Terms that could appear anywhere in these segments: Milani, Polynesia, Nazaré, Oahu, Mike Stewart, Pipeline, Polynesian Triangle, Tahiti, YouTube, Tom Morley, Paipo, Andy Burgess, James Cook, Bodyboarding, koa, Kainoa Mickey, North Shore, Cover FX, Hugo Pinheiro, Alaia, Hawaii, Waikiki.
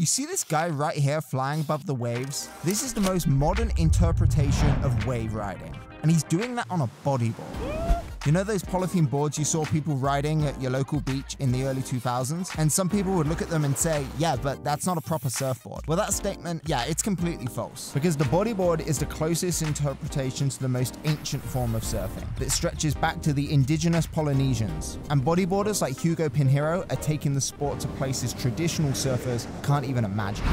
You see this guy right here flying above the waves? This is the most modern interpretation of wave riding, and he's doing that on a bodyboard. You know those polythene boards you saw people riding at your local beach in the early 2000s? And some people would look at them and say, yeah, but that's not a proper surfboard. Well, that statement, yeah, it's completely false. Because the bodyboard is the closest interpretation to the most ancient form of surfing that stretches back to the indigenous Polynesians. And bodyboarders like Hugo Pinheiro are taking the sport to places traditional surfers can't even imagine.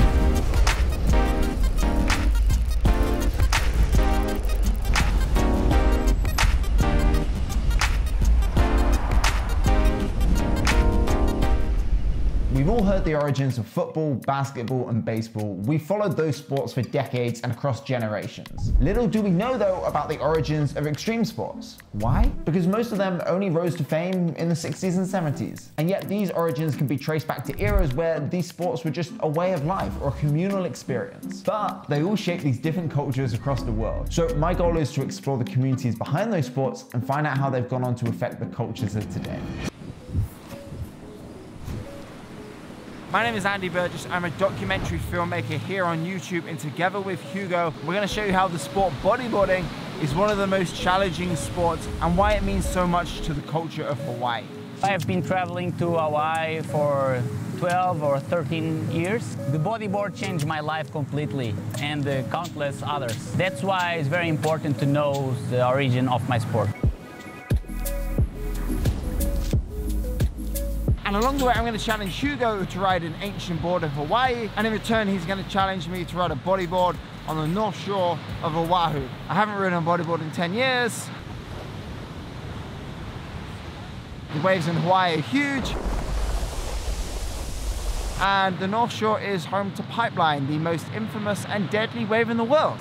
We've all heard the origins of football, basketball, and baseball. We followed those sports for decades and across generations. Little do we know, though, about the origins of extreme sports. Why? Because most of them only rose to fame in the 60s and 70s. And yet these origins can be traced back to eras where these sports were just a way of life or a communal experience. But they all shape these different cultures across the world. So my goal is to explore the communities behind those sports and find out how they've gone on to affect the cultures of today. My name is Andy Burgess. I'm a documentary filmmaker here on YouTube, and together with Hugo, we're going to show you how the sport bodyboarding is one of the most challenging sports and why it means so much to the culture of Hawaii. I have been traveling to Hawaii for 12 or 13 years. The bodyboard changed my life completely, and countless others. That's why it's very important to know the origin of my sport. And along the way, I'm going to challenge Hugo to ride an ancient board of Hawaii, and in return, he's going to challenge me to ride a bodyboard on the North Shore of Oahu. I haven't ridden a bodyboard in 10 years. The waves in Hawaii are huge. And the North Shore is home to Pipeline, the most infamous and deadly wave in the world.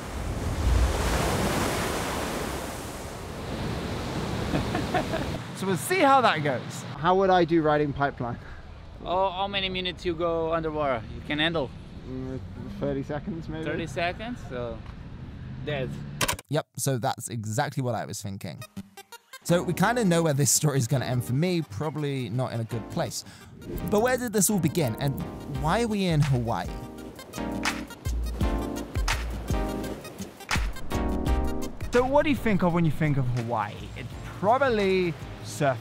So we'll see how that goes. How would I do riding Pipeline? Oh, how many minutes you go underwater? You can handle? 30 seconds maybe. 30 seconds, so dead. Yep, so that's exactly what I was thinking. So we kind of know where this story is going to end for me, probably not in a good place. But where did this all begin, and why are we in Hawaii? So what do you think of when you think of Hawaii? It's probably surfing.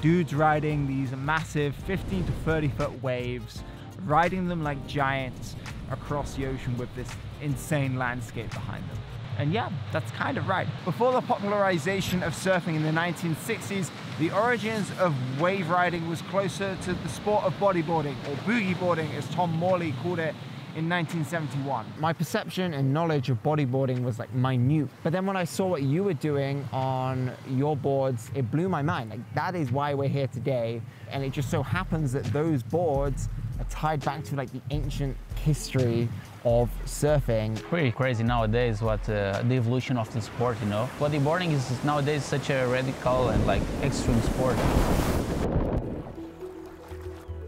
Dudes riding these massive 15 to 30 foot waves, riding them like giants across the ocean with this insane landscape behind them. And yeah, that's kind of right. Before the popularization of surfing in the 1960s, the origins of wave riding was closer to the sport of bodyboarding, or boogie boarding as Tom Morley called it, in 1971. My perception and knowledge of bodyboarding was like minute, but then when I saw what you were doing on your boards, it blew my mind. Like, that is why we're here today, and it just so happens that those boards are tied back to like the ancient history of surfing. Pretty crazy nowadays what the evolution of the sport, you know. Bodyboarding is nowadays such a radical and like extreme sport.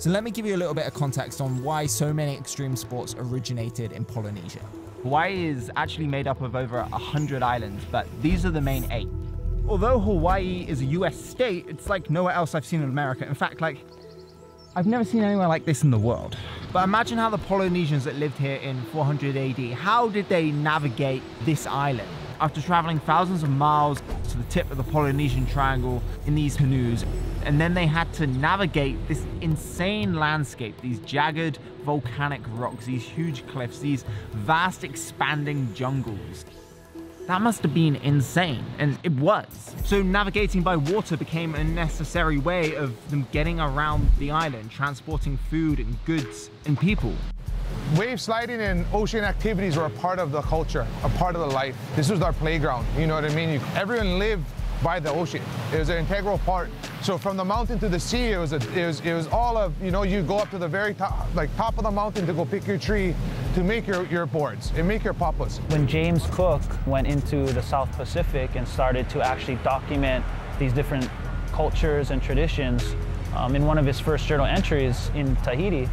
So let me give you a little bit of context on why so many extreme sports originated in Polynesia. Hawaii is actually made up of over 100 islands, but these are the main 8. Although Hawaii is a US state, it's like nowhere else I've seen in America. In fact, like, I've never seen anywhere like this in the world. But imagine how the Polynesians that lived here in 400 AD, how did they navigate this island? After traveling thousands of miles to the tip of the Polynesian Triangle in these canoes, and then they had to navigate this insane landscape, these jagged volcanic rocks, these huge cliffs, these vast expanding jungles. That must have been insane, and it was. So navigating by water became a necessary way of them getting around the island, transporting food and goods and people. Wave sliding and ocean activities were a part of the culture, a part of the life. This was our playground, you know what I mean? Everyone lived by the ocean. It was an integral part. So from the mountain to the sea, it was all of, you know, you go up to the very top, like top of the mountain to go pick your tree, to make your boards and make your papas. When James Cook went into the South Pacific and started to actually document these different cultures and traditions, in one of his first journal entries in Tahiti,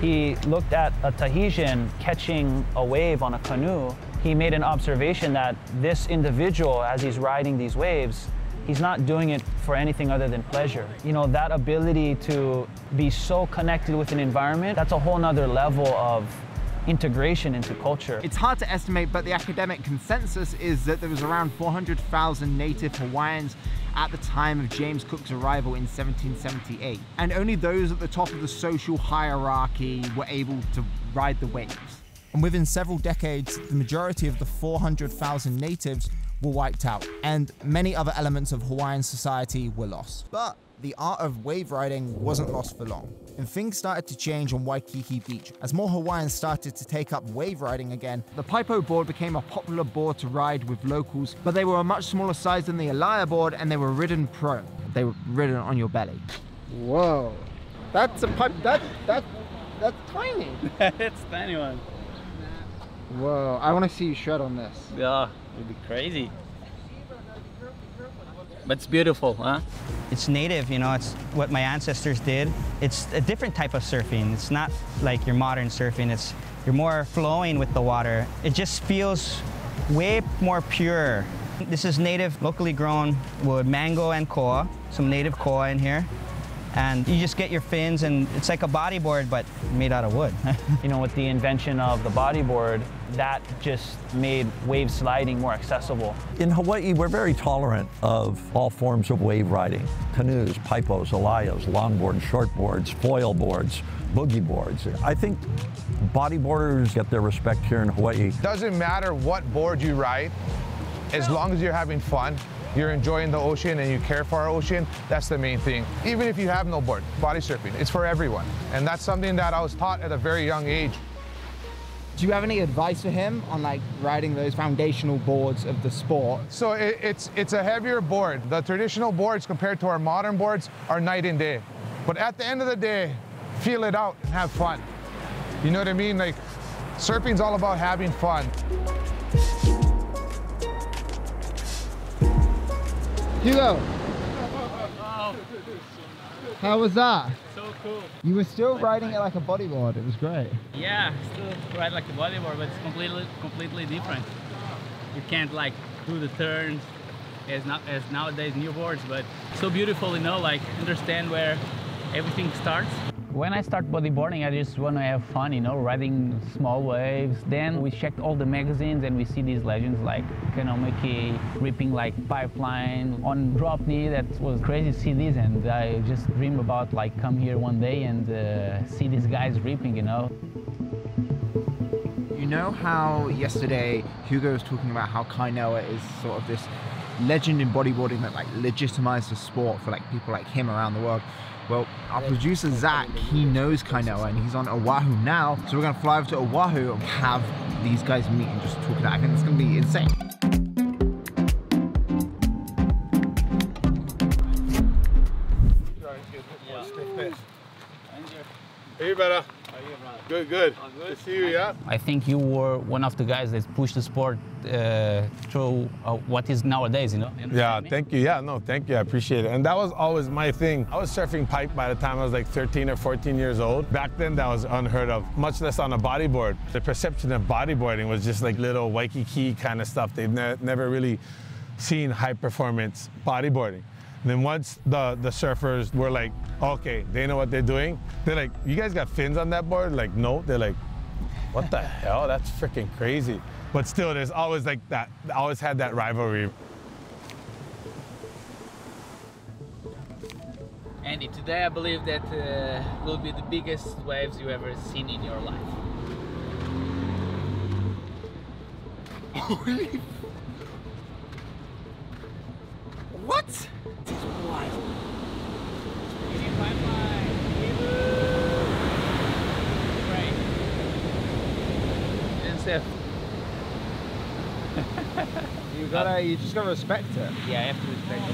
he looked at a Tahitian catching a wave on a canoe. He made an observation that this individual, as he's riding these waves, He's not doing it for anything other than pleasure. You know, that ability to be so connected with an environment, that's a whole nother level of integration into culture. It's hard to estimate, but the academic consensus is that there was around 400,000 native Hawaiians at the time of James Cook's arrival in 1778. And only those at the top of the social hierarchy were able to ride the waves. And within several decades, the majority of the 400,000 natives were wiped out, and many other elements of Hawaiian society were lost. But the art of wave riding wasn't lost for long, and things started to change on Waikiki Beach as more Hawaiians started to take up wave riding again. The Paipo board became a popular board to ride with locals, but they were a much smaller size than the Alaia board, and they were ridden prone. They were ridden on your belly. Whoa, that's a pipe. That's tiny. It's a tiny one. Whoa, I want to see you shred on this. Yeah, it'd be crazy. But it's beautiful, huh? It's native, you know, it's what my ancestors did. It's a different type of surfing. It's not like your modern surfing. It's, you're more flowing with the water. It just feels way more pure. This is native, locally grown wood, mango and koa, some native koa in here. And you just get your fins, and it's like a bodyboard, but made out of wood. You know, with the invention of the bodyboard, that just made wave sliding more accessible. In Hawaii, we're very tolerant of all forms of wave riding. Canoes, paipos, alaias, longboards, shortboards, foil boards, boogie boards. I think bodyboarders get their respect here in Hawaii. Doesn't matter what board you ride, as long as you're having fun, you're enjoying the ocean and you care for our ocean, that's the main thing. Even if you have no board, body surfing, it's for everyone. And that's something that I was taught at a very young age. Do you have any advice for him on like riding those foundational boards of the sport? So it's a heavier board. The traditional boards compared to our modern boards are night and day. But at the end of the day, feel it out and have fun. You know what I mean? Like, surfing's all about having fun. Hugo, how was that? So cool. You were still riding it like a bodyboard. It was great. Yeah, still ride like a bodyboard, but it's completely different. You can't like do the turns as nowadays new boards, but so beautiful, you know, like understand where everything starts. When I start bodyboarding, I just want to have fun, you know, riding small waves. Then we checked all the magazines and we see these legends like Kainoa Mickey, ripping like Pipeline. On drop knee, that was crazy to see this, and I just dream about like come here one day and see these guys ripping, you know. You know how yesterday Hugo was talking about how Kainoa is sort of this legend in bodyboarding that like legitimized the sport for like people like him around the world? Well, our producer, Zach, he knows Kainoa, and he's on Oahu now. So we're going to fly over to Oahu and have these guys meet and just talk it out. I think it's going to be insane. Hey, brother. How are you, brother? Good, good. Good to see you, yeah? I think you were one of the guys that pushed the sport through what is nowadays, you know? Yeah, thank you. Yeah, no, thank you. I appreciate it. And that was always my thing. I was surfing pipe by the time I was like 13 or 14 years old. Back then, that was unheard of, much less on a bodyboard. The perception of bodyboarding was just like little Waikiki kind of stuff. They've never really seen high-performance bodyboarding. And then once the surfers were like, okay, they know what they're doing. They're like, you guys got fins on that board? Like, no. They're like, what the hell? That's freaking crazy. But still, there's always like that, I always had that rivalry. Andy, today I believe that will be the biggest waves you ever seen in your life. Holy. What? This is wild. Right. And Steph. You just gotta respect it. Yeah, I have to respect a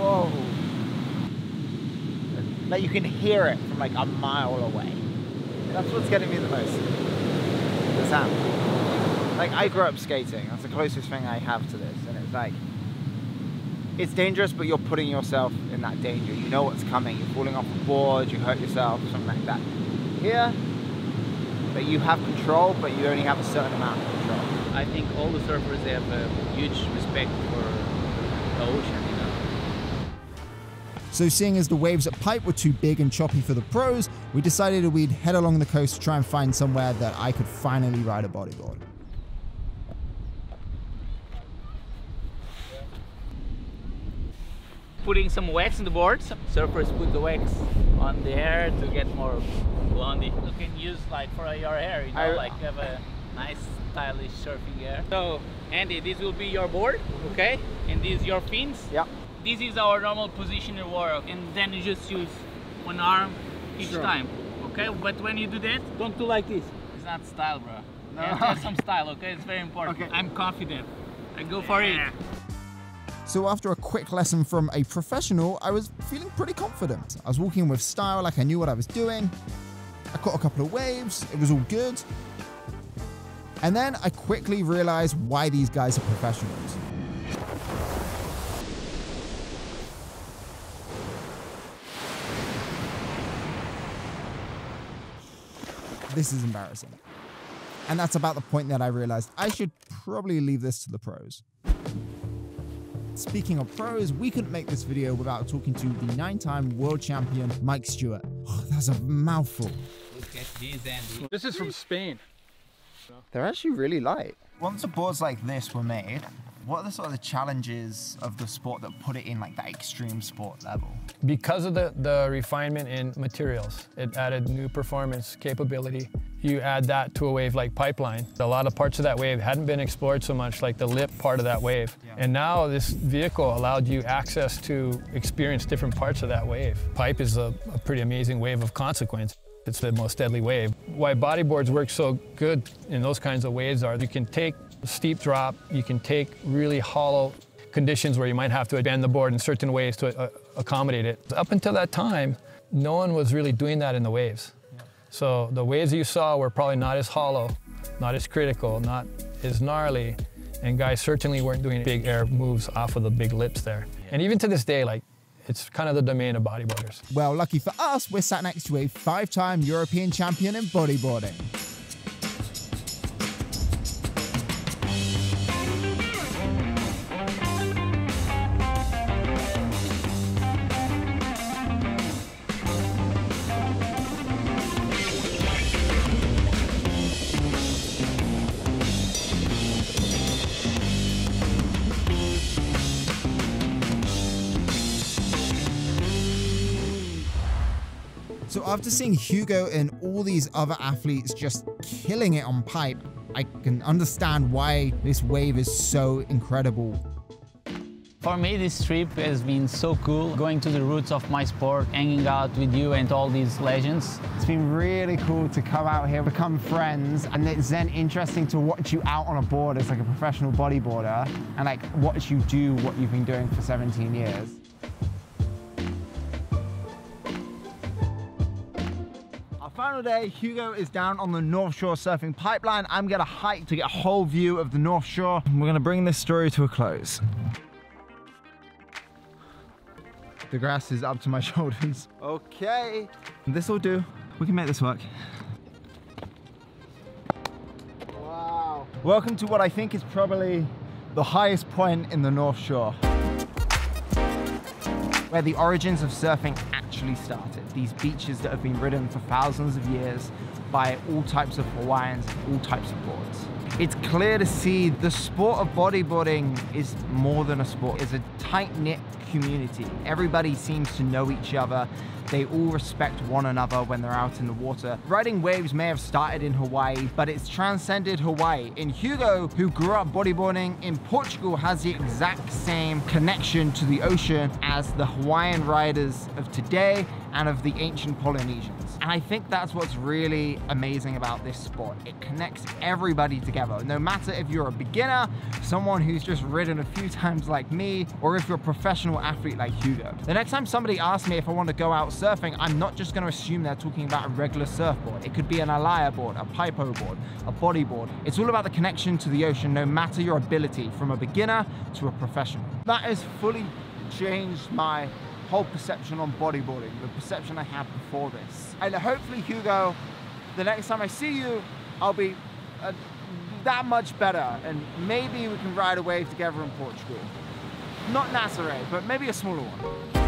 lot. Whoa. Like you can hear it from like a mile away. That's what's getting me the most. The sound. Like I grew up skating. That's the closest thing I have to this, and it's like. It's dangerous, but you're putting yourself in that danger. You know what's coming. You're falling off the board, you hurt yourself, something like that. Here, but you have control, but you only have a certain amount of control. I think all the surfers have a huge respect for the ocean, you know. So seeing as the waves at Paipo were too big and choppy for the pros, we decided we'd head along the coast to try and find somewhere that I could finally ride a bodyboard. Putting some wax in the boards. Surfers put the wax on the hair to get more blondie. You can use like for your hair, you know, like have a nice stylish surfing hair. So Andy, this will be your board, okay? And these your fins. Yeah. This is our normal position in water, and then you just use one arm each time, okay? But when you do that, don't do like this. It's not style, bro. No. Yeah, have some style, okay? It's very important. Okay. I'm confident. I go for it. So after a quick lesson from a professional, I was feeling pretty confident. I was walking with style, like I knew what I was doing. I caught a couple of waves, it was all good. And then I quickly realized why these guys are professionals. This is embarrassing. And that's about the point that I realized I should probably leave this to the pros. Speaking of pros, we couldn't make this video without talking to the 9-time world champion, Mike Stewart. Oh, that's a mouthful. Look at these, Andy. This is from Spain. They're actually really light. Once the boards like this were made, what are the sort of the challenges of the sport that put it in like that extreme sport level? Because of the refinement in materials, it added new performance capability. You add that to a wave like Pipeline. A lot of parts of that wave hadn't been explored so much, like the lip part of that wave. Yeah. And now this vehicle allowed you access to experience different parts of that wave. Pipe is a pretty amazing wave of consequence. It's the most deadly wave. Why bodyboards work so good in those kinds of waves are you can take steep drop, you can take really hollow conditions where you might have to bend the board in certain ways to accommodate it. Up until that time, no one was really doing that in the waves. So the waves you saw were probably not as hollow, not as critical, not as gnarly, and guys certainly weren't doing big air moves off of the big lips there. And even to this day, like, it's kind of the domain of bodyboarders. Well, lucky for us, we're sat next to a 5-time European champion in bodyboarding. So after seeing Hugo and all these other athletes just killing it on Pipe, I can understand why this wave is so incredible. For me, this trip has been so cool. Going to the roots of my sport, hanging out with you and all these legends. It's been really cool to come out here, become friends, and it's then interesting to watch you out on a board as like a professional bodyboarder and like watch you do what you've been doing for 17 years. Final day, Hugo is down on the North Shore surfing Pipeline. I'm gonna hike to get a whole view of the North Shore. We're gonna bring this story to a close. The grass is up to my shoulders. Okay, this will do. We can make this work. Wow. Welcome to what I think is probably the highest point in the North Shore, where the origins of surfing actually started. These beaches that have been ridden for thousands of years by all types of Hawaiians, all types of boards. It's clear to see the sport of bodyboarding is more than a sport. It's a tight-knit community. Everybody seems to know each other. They all respect one another when they're out in the water. Riding waves may have started in Hawaii, but it's transcended Hawaii. And Hugo, who grew up bodyboarding in Portugal, has the exact same connection to the ocean as the Hawaiian riders of today and of the ancient Polynesians. And I think that's what's really amazing about this sport. It connects everybody together. No matter if you're a beginner, someone who's just ridden a few times like me, or if you're a professional athlete like Hugo. The next time somebody asks me if I want to go out surfing, I'm not just going to assume they're talking about a regular surfboard. It could be an Alaia board, a Paipo board, a bodyboard. It's all about the connection to the ocean, no matter your ability, from a beginner to a professional. That has fully changed my whole perception on bodyboarding, the perception I had before this. And hopefully, Hugo, the next time I see you, I'll be that much better, and maybe we can ride a wave together in Portugal. Not Nazaré, but maybe a smaller one.